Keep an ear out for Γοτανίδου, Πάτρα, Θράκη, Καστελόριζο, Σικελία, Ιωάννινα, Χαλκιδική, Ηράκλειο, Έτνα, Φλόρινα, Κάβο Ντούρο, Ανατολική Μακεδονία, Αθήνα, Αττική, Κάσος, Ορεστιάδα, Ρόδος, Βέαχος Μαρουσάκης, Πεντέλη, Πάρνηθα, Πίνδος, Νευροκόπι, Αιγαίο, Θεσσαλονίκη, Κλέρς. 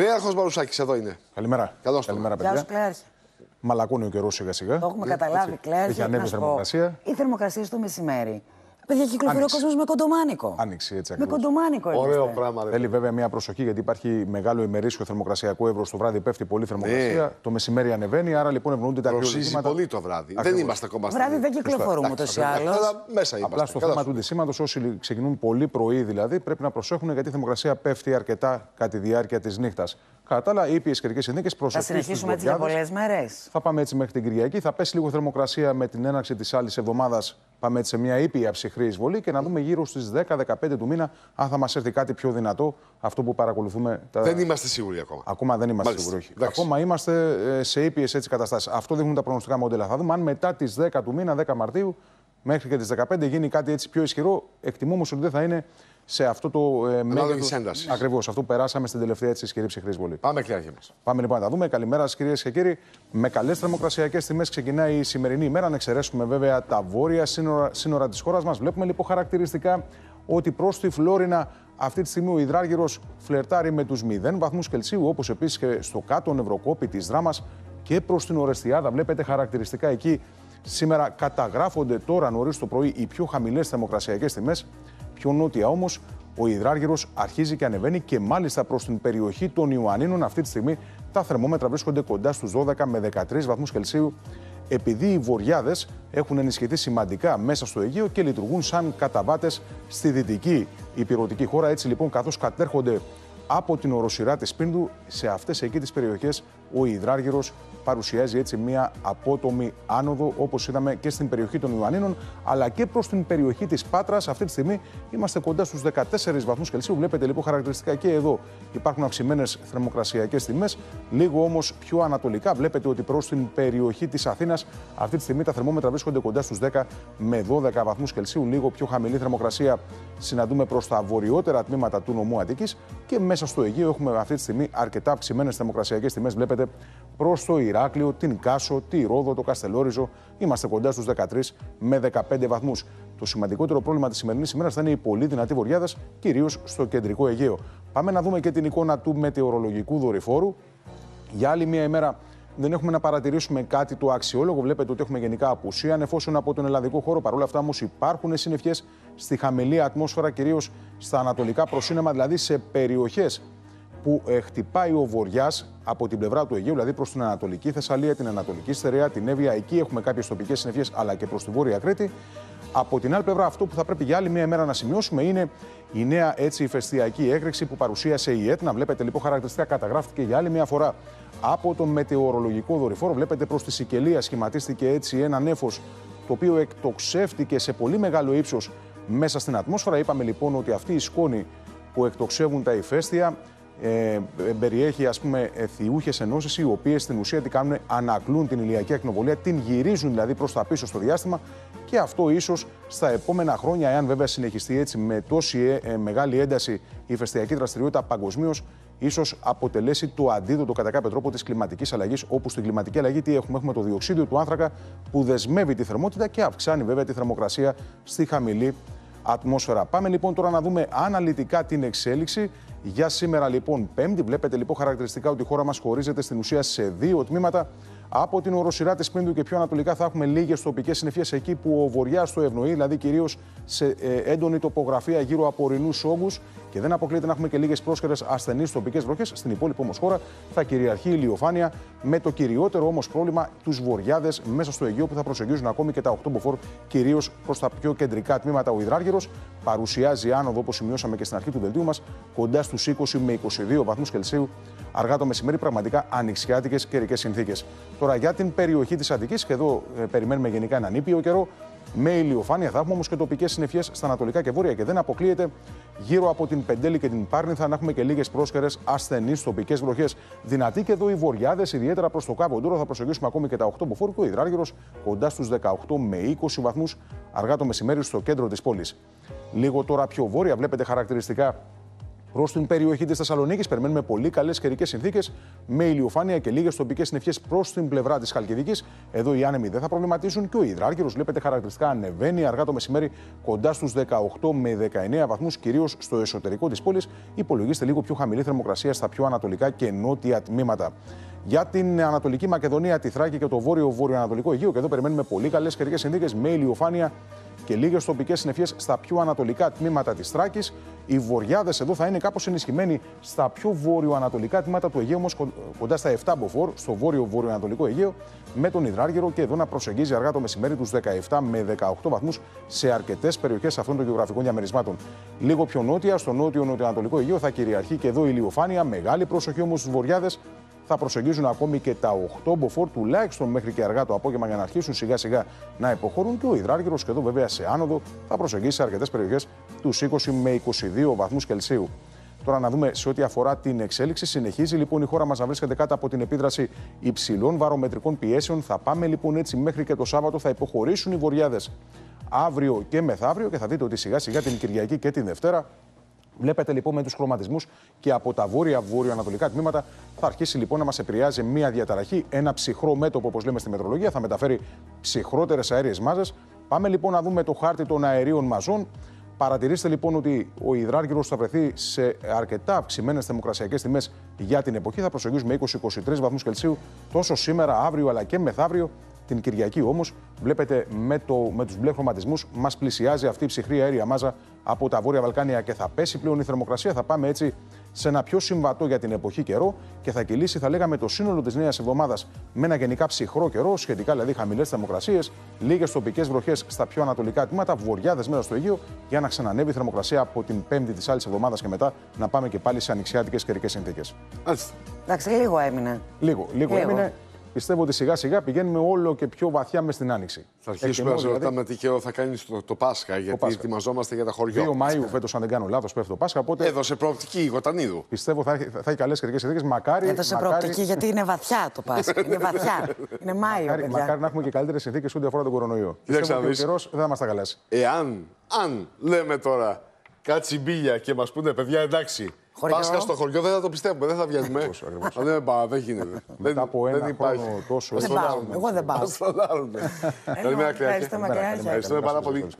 Βέαχος Μαρουσάκης, εδώ είναι. Καλημέρα. Καλώς το. Καλημέρα, παιδιά. Κλέρς. Μαλακώνει ο καιρός σιγά-σιγά. Το έχουμε καταλάβει, Κλέρς. Έχει ανέβει η θερμοκρασία. Η θερμοκρασία στο μεσημέρι. Παιδιά, κυκλοφορεί ο κόσμος με κοντομάνικο. Άνοιξη, έτσι ακριβώς. Με κοντομάνικο, έτσι. Ωραίο πράγμα. Θέλει βέβαια μια προσοχή, γιατί υπάρχει μεγάλο ημερήσιο θερμοκρασιακό εύρος. Το βράδυ πέφτει πολύ θερμοκρασία. Το μεσημέρι ανεβαίνει, άρα λοιπόν ευνοούνται τα κρύο ζητήματα. Πολύ το βράδυ. Ακριβώς. Δεν είμαστε ακόμα βράδυ, δεν κυκλοφορούμε ούτως ή άλλως. Απλά στο θέμα του ντυσσίματος, όσοι ξεκινούν πολύ πρωί δηλαδή, πρέπει να προσέχουν γιατί η θερμοκρασία πέφτει αρκετά κατά τη διάρκεια της νύχτας. Κατάλα, οι ήπιες καιρικές συνθήκες προσέχουν. Θα συνεχίσουμε έτσι για πολλές μέρες. Θα πάμε έτσι μέχρι την Κυριακή. Θα πέσει λίγο θερμοκρασία με την έναρξη της άλλης εβδομάδας. Πάμε έτσι σε μια ήπια ψυχρή εισβολή και να δούμε γύρω στις 10-15 του μήνα αν θα μας έρθει κάτι πιο δυνατό. Αυτό που παρακολουθούμε. Δεν είμαστε σίγουροι ακόμα. Ακόμα δεν είμαστε σίγουροι. Ακόμα είμαστε σε ήπιες έτσι καταστάσεις. Αυτό δείχνουν τα προγνωστικά μοντέλα. Θα δούμε αν μετά τις 10 του μήνα, 10 Μαρτίου μέχρι και τις 15 γίνει κάτι έτσι πιο ισχυρό. Εκτιμούμε όμως ότι δεν θα είναι. Σε αυτό το μέγεθος. Ακριβώς, αυτό που περάσαμε στην τελευταία έτσι ισχυρή ψυχρή εισβολή. Πάμε, Κλέρκη μας. Πάμε λοιπόν να τα δούμε. Καλημέρα σας, κυρίες και κύριοι. Με καλές θερμοκρασιακές τιμές ξεκινάει η σημερινή ημέρα. Αν εξαιρέσουμε βέβαια τα βόρεια σύνορα της χώρας μας, βλέπουμε λοιπόν χαρακτηριστικά ότι προς τη Φλόρινα αυτή τη στιγμή ο υδράργυρος φλερτάρει με τους 0 βαθμούς Κελσίου, όπως επίσης και στο κάτω Νευροκόπι της Δράμας και προς την Ορεστιάδα. Βλέπετε χαρακτηριστικά εκεί σήμερα καταγράφονται τώρα νωρίς το πρωί οι πιο χαμηλές θερμοκρασιακές τιμές. Πιο νότια όμως, ο υδράργυρος αρχίζει και ανεβαίνει και μάλιστα προς την περιοχή των Ιωαννίνων. Αυτή τη στιγμή τα θερμόμετρα βρίσκονται κοντά στους 12 με 13 βαθμούς Κελσίου, επειδή οι βοριάδες έχουν ενισχυθεί σημαντικά μέσα στο Αιγαίο και λειτουργούν σαν καταβάτες στη δυτική υπηρετική χώρα. Έτσι λοιπόν, καθώς κατέρχονται από την οροσειρά της Πίνδου, σε αυτές εκεί τις περιοχές ο υδράργυρος παρουσιάζει έτσι μια απότομη άνοδο, όπως είδαμε και στην περιοχή των Ιωαννίνων, αλλά και προς την περιοχή της Πάτρας. Αυτή τη στιγμή είμαστε κοντά στους 14 βαθμούς Κελσίου. Βλέπετε λοιπόν χαρακτηριστικά και εδώ υπάρχουν αυξημένες θερμοκρασιακές τιμές. Λίγο όμως πιο ανατολικά βλέπετε ότι προς την περιοχή της Αθήνας αυτή τη στιγμή τα θερμόμετρα βρίσκονται κοντά στους 10 με 12 βαθμούς Κελσίου. Λίγο πιο χαμηλή θερμοκρασία συναντούμε προς τα βορειότερα τμήματα του νομού Αττικής και μέσα στο Αιγαίο έχουμε αυτή τη στιγμή αρκετά αυξημένες θερμοκρασιακές τιμές. Βλέπετε προς το Ηράκλειο, την Κάσο, τη Ρόδο, το Καστελόριζο. Είμαστε κοντά στους 13 με 15 βαθμούς. Το σημαντικότερο πρόβλημα της σημερινής ημέρας θα είναι οι πολύ δυνατοί βοριάδες, κυρίως στο κεντρικό Αιγαίο. Πάμε να δούμε και την εικόνα του μετεωρολογικού δορυφόρου. Για άλλη μια ημέρα δεν έχουμε να παρατηρήσουμε κάτι το αξιόλογο. Βλέπετε ότι έχουμε γενικά απουσία νεφώσεων από τον ελλαδικό χώρο. Παρ' όλα αυτά όμως υπάρχουν συννεφιές στη χαμηλή ατμόσφαιρα, κυρίως στα ανατολικά προσύναμα, δηλαδή σε περιοχές που χτυπάει ο βοριάς από την πλευρά του Αιγαίου, δηλαδή προς την Ανατολική Θεσσαλία, την Ανατολική Στερεά, την Εύβοια. Εκεί έχουμε κάποιες τοπικές συννεφιές, αλλά και προς τη Βόρεια Κρήτη. Από την άλλη πλευρά, αυτό που θα πρέπει για άλλη μια ημέρα να σημειώσουμε είναι η νέα έτσι ηφαιστειακή έκρηξη που παρουσίασε η Έτνα. Βλέπετε λοιπόν χαρακτηριστικά καταγράφτηκε για άλλη μια φορά από τον μετεωρολογικό δορυφόρο. Βλέπετε προς τη Σικελία σχηματίστηκε έτσι ένα νέφος το οποίο εκτοξεύτηκε σε πολύ μεγάλο ύψος μέσα στην ατμόσφαιρα. Είπαμε λοιπόν ότι αυτή η σκόνη που εκτοξεύουν τα ηφαίστεια περιέχει ας πούμε θιούχες ενώσεις, οι οποίες στην ουσία τι κάνουν, ανακλούν την ηλιακή ακτινοβολία, την γυρίζουν δηλαδή προς τα πίσω στο διάστημα και αυτό ίσως στα επόμενα χρόνια, εάν βέβαια συνεχιστεί έτσι με τόση μεγάλη ένταση η ηφαιστειακή δραστηριότητα παγκοσμίως, ίσως αποτελέσει το αντίδοτο κατά κάποιο τρόπο της κλιματικής αλλαγής, όπου στην κλιματική αλλαγή τι έχουμε? Έχουμε το διοξίδιο του άνθρακα που δεσμεύει τη θερμότητα και αυξάνει βέβαια τη θερμοκρασία στη χαμηλή ατμόσφαιρα. Πάμε λοιπόν τώρα να δούμε αναλυτικά την εξέλιξη. Για σήμερα λοιπόν Πέμπτη, βλέπετε λοιπόν χαρακτηριστικά ότι η χώρα μας χωρίζεται στην ουσία σε δύο τμήματα. Από την οροσειρά της Πίνδου και πιο ανατολικά θα έχουμε λίγες τοπικές συννεφιές εκεί που ο βοριάς το ευνοεί, δηλαδή κυρίως σε έντονη τοπογραφία γύρω από ορεινούς όγκους. Και δεν αποκλείεται να έχουμε και λίγες πρόσκαιρες ασθενείς τοπικές βροχές. Στην υπόλοιπη όμως χώρα θα κυριαρχεί η ηλιοφάνεια, με το κυριότερο όμως πρόβλημα τους βοριάδες μέσα στο Αιγαίο που θα προσεγγίζουν ακόμη και τα 8 μποφόρ, κυρίως προς τα πιο κεντρικά τμήματα. Ο υδράργυρος παρουσιάζει άνοδο, όπως σημειώσαμε και στην αρχή του δελτίου μας, κοντά στους 20 με 22 βαθμούς Κελσίου. Αργά το μεσημέρι, πραγματικά ανοιξιάτικες καιρικές συνθήκες. Τώρα για την περιοχή της Αττικής, και εδώ περιμένουμε γενικά έναν ήπιο καιρό. Με ηλιοφάνεια θα έχουμε όμως και τοπικές συννεφιές στα ανατολικά και βόρεια και δεν αποκλείεται γύρω από την Πεντέλη και την Πάρνηθα να έχουμε και λίγες πρόσκαιρες ασθενείς τοπικές βροχές. Δυνατοί και εδώ οι βοριάδες, ιδιαίτερα προς το Κάβο Ντούρο, θα προσεγγίσουμε ακόμη και τα 8 μποφόρ, ο υδράργυρος κοντά στους 18 με 20 βαθμούς αργά το μεσημέρι στο κέντρο της πόλης. Λίγο τώρα πιο βόρεια βλέπετε χαρακτηριστικά Προς την περιοχή της Θεσσαλονίκης περιμένουμε πολύ καλές καιρικές συνθήκες με ηλιοφάνεια και λίγες τοπικές συννεφιές προς την πλευρά της Χαλκιδικής. Εδώ οι άνεμοι δεν θα προβληματίζουν και ο υδράργυρος, βλέπετε, χαρακτηριστικά ανεβαίνει αργά το μεσημέρι κοντά στους 18 με 19 βαθμούς, κυρίως στο εσωτερικό της πόλης. Υπολογίστε λίγο πιο χαμηλή θερμοκρασία στα πιο ανατολικά και νότια τμήματα. Για την Ανατολική Μακεδονία, τη Θράκη και το βόρειο-βορειοανατολικό Αιγαίο, και εδώ περιμένουμε πολύ καλές καιρικές συνθήκες με ηλιοφάνεια και λίγες τοπικές συννεφιές στα πιο ανατολικά τμήματα της Θράκης. Οι βοριάδες εδώ θα είναι κάπως ενισχυμένοι στα πιο βόρειο-ανατολικά τμήματα του Αιγαίου, όμως κοντά στα 7 μποφόρ, στο βόρειο-βορειοανατολικό Αιγαίο, με τον υδράργυρο και εδώ να προσεγγίζει αργά το μεσημέρι τους 17 με 18 βαθμούς σε αρκετές περιοχές αυτών των γεωγραφικών διαμερισμάτων. Λίγο πιο νότια, στο νότιο-νοτιοανατολικό Αιγαίο, θα κυριαρχεί και εδώ η ηλιοφάνεια. Μεγάλη προσοχή όμως στους βοριάδες. Θα προσεγγίζουν ακόμη και τα 8 μποφόρ, τουλάχιστον μέχρι και αργά το απόγευμα, για να αρχίσουν σιγά σιγά να υποχωρούν. Και ο υδράργυρος, και εδώ βέβαια σε άνοδο, θα προσεγγίσει σε αρκετές περιοχές τους 20 με 22 βαθμούς Κελσίου. Τώρα να δούμε σε ό,τι αφορά την εξέλιξη. Συνεχίζει λοιπόν η χώρα μας να βρίσκεται κάτω από την επίδραση υψηλών βαρομετρικών πιέσεων. Θα πάμε λοιπόν έτσι μέχρι και το Σάββατο, θα υποχωρήσουν οι βοριάδες αύριο και μεθαύριο και θα δείτε ότι σιγά σιγά την Κυριακή και την Δευτέρα. Βλέπετε λοιπόν με τους χρωματισμούς και από τα βόρεια-βόρειο-ανατολικά τμήματα θα αρχίσει λοιπόν να μας επηρεάζει μία διαταραχή, ένα ψυχρό μέτωπο, όπως λέμε στη μετρολογία, θα μεταφέρει ψυχρότερες αέριες μάζες. Πάμε λοιπόν να δούμε το χάρτη των αερίων μαζών. Παρατηρήστε λοιπόν ότι ο υδράργυρος θα βρεθεί σε αρκετά αυξημένες θερμοκρασιακές τιμές για την εποχή. Θα προσεγγίσουμε 20-23 βαθμούς Κελσίου τόσο σήμερα, αύριο αλλά και μεθαύριο. Την Κυριακή όμως, βλέπετε με τους μπλε χρωματισμούς, μας πλησιάζει αυτή η ψυχρή αέρια μάζα από τα Βόρεια Βαλκάνια και θα πέσει πλέον η θερμοκρασία. Θα πάμε έτσι σε ένα πιο συμβατό για την εποχή καιρό και θα κυλήσει, θα λέγαμε, το σύνολο της νέας εβδομάδας με ένα γενικά ψυχρό καιρό, σχετικά δηλαδή χαμηλές θερμοκρασίες, λίγες τοπικές βροχές στα πιο ανατολικά τμήματα, βοριάδες μέσα στο Αιγαίο, για να ξανανεύει η θερμοκρασία από την 5η της άλλης εβδομάδας και μετά να πάμε και πάλι σε ανοιξιάτικες καιρικές συνθήκες. Εντάξει, λίγο έμεινε. Λίγο έμεινε. Πιστεύω ότι σιγά σιγά πηγαίνουμε όλο και πιο βαθιά μες στην Άνοιξη. Θα αρχίσουμε να ρωτάμε τι καιρό θα κάνει το Πάσχα, γιατί ετοιμαζόμαστε για τα χωριά. 2 Μαΐου φέτος, αν δεν κάνω λάθος, πέφτει το Πάσχα. Οπότε... έδωσε προοπτική η Γοτανίδου. Πιστεύω θα έχει καλές καιρικές συνθήκες. Μακάρι. Έδωσε προοπτική, γιατί είναι βαθιά το Πάσχα. Είναι βαθιά. Είναι Μάιο. Μακάρι να έχουμε και καλύτερες συνθήκες ό,τι αφορά τον κορονοϊό. Πιστεύω ότι ο καιρός δεν θα μας τα καλέσει. Εάν λέμε τώρα κατσιμπίλια και μας πούνε παιδιά, εντάξει. Πάσχα στο χωριό, δεν θα το πιστεύουμε, δεν θα βγαίνουμε. Ακριβώς. Δεν γίνεται. Μετά από ένα χρόνο τόσο. Εγώ δεν πάω. Ευχαριστώ μακριά. Ευχαριστούμε πάρα πολύ.